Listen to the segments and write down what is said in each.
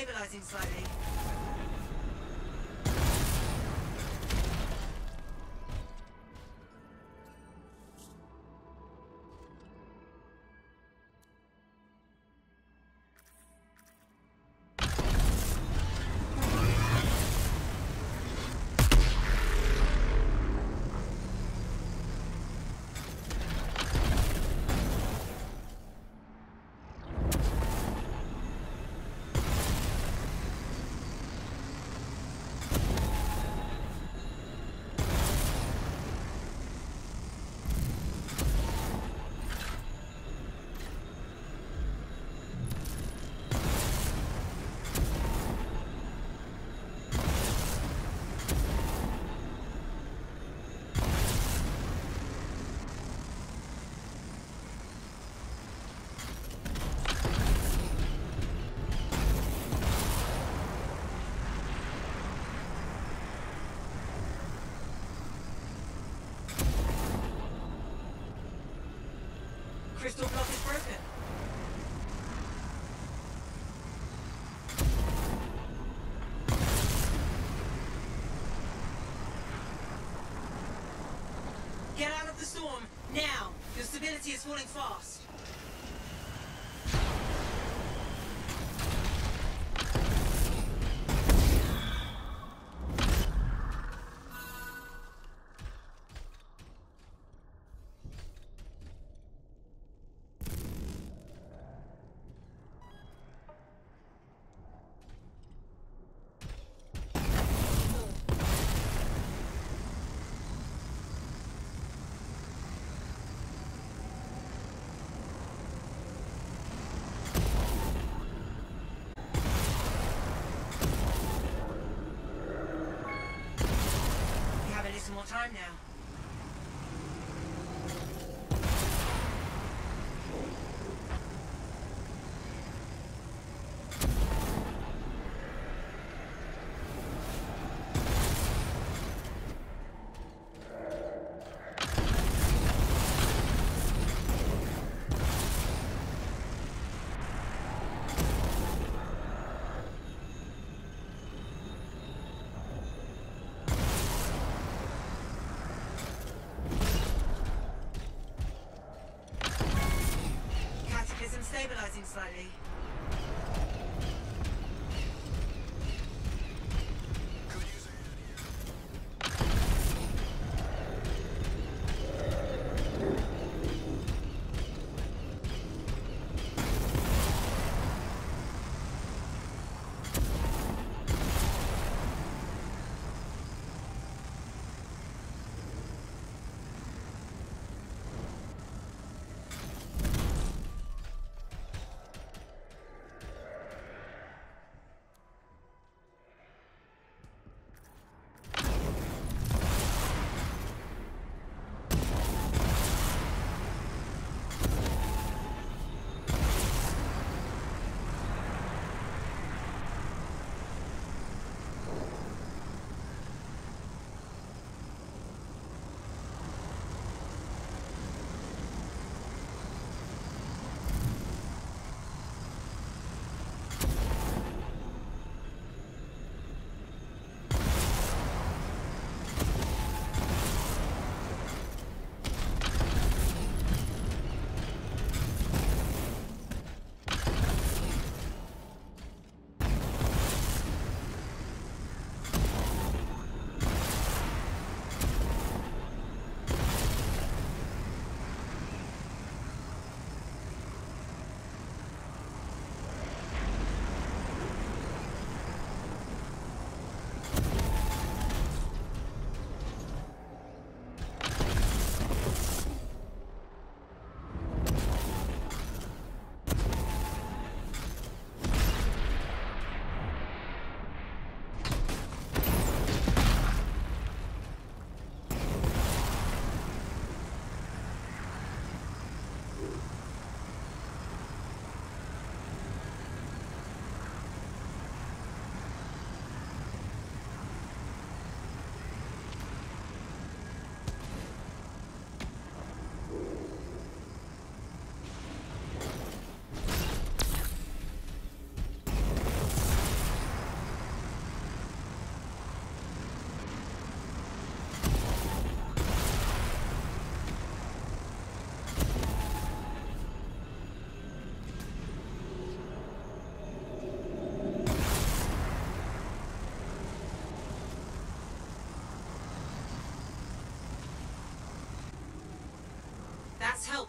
Stabilizing slightly. Crystal block is broken. Get out of the storm, now! Your stability is falling fast. Time now. Stabilizing slightly.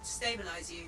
help to stabilize you.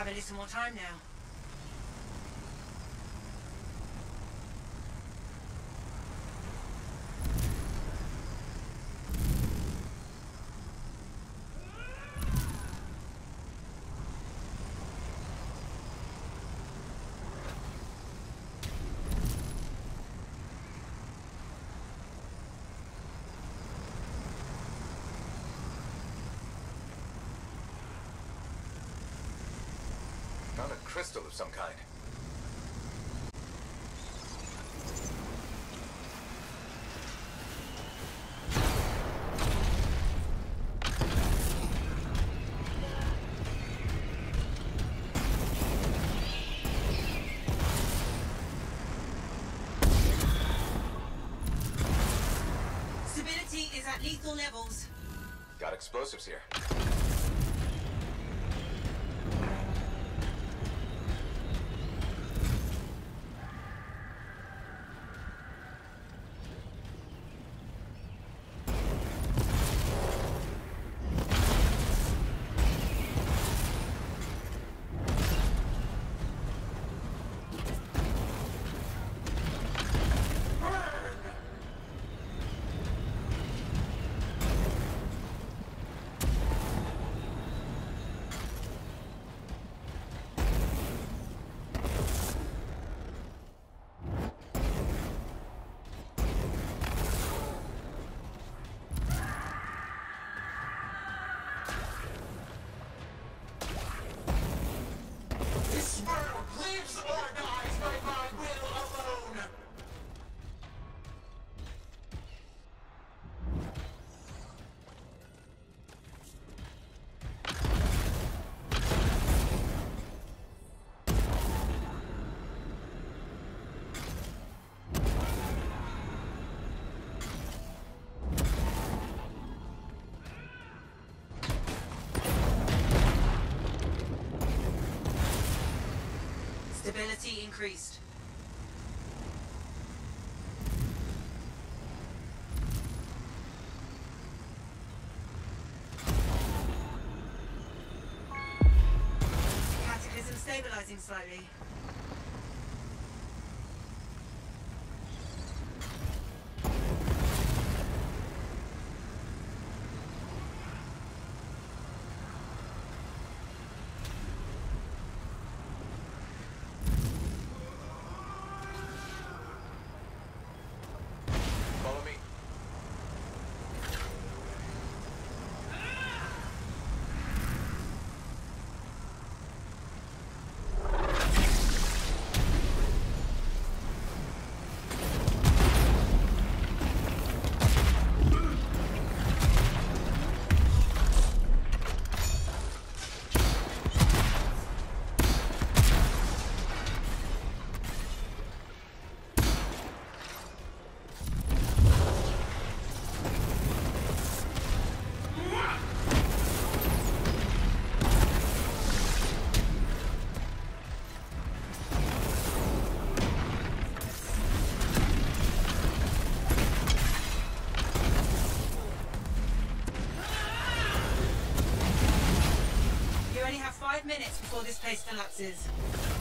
A little more time now. Found a crystal of some kind. Stability is at lethal levels. Got explosives here. Stability increased. advertising slightly. Minutes before this place collapses.